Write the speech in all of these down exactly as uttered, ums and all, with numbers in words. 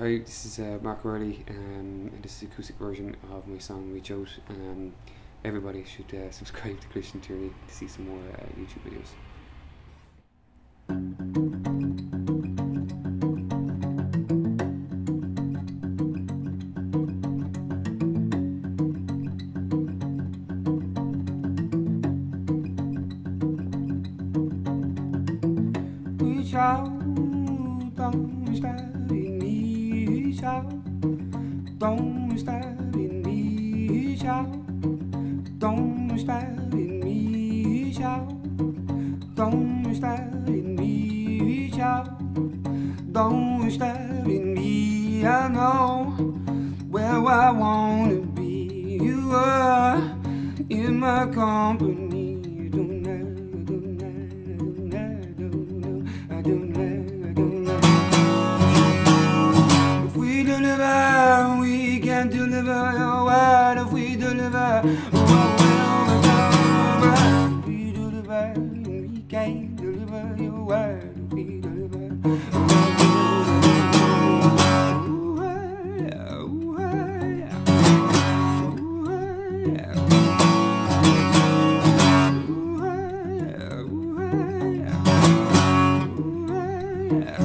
Hi, this is uh, Marc O'Reilly, um, and this is the acoustic version of my song Reach Out. Um, everybody should uh, subscribe to Christian Tierney to see some more uh, YouTube videos. Reach out, don't stop in me, reach out, don't stop in me, reach out, don't stop in me, reach out, don't stop in me, reach out, don't stop in me. I know where I wanna be, you are in my company. Deliver your word if we deliver. If we deliver, we can deliver your word if we deliver. Ooh, yeah, ooh, yeah. Ooh, yeah. Ooh, yeah, ooh, yeah. Ooh, yeah.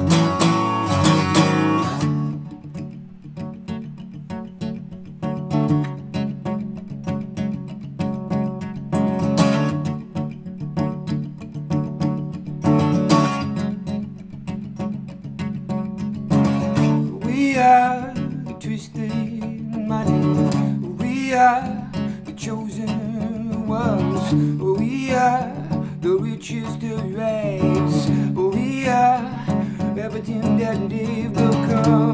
We are the twisted money. We are the chosen ones. We are the richest of race. We are everything that they've become.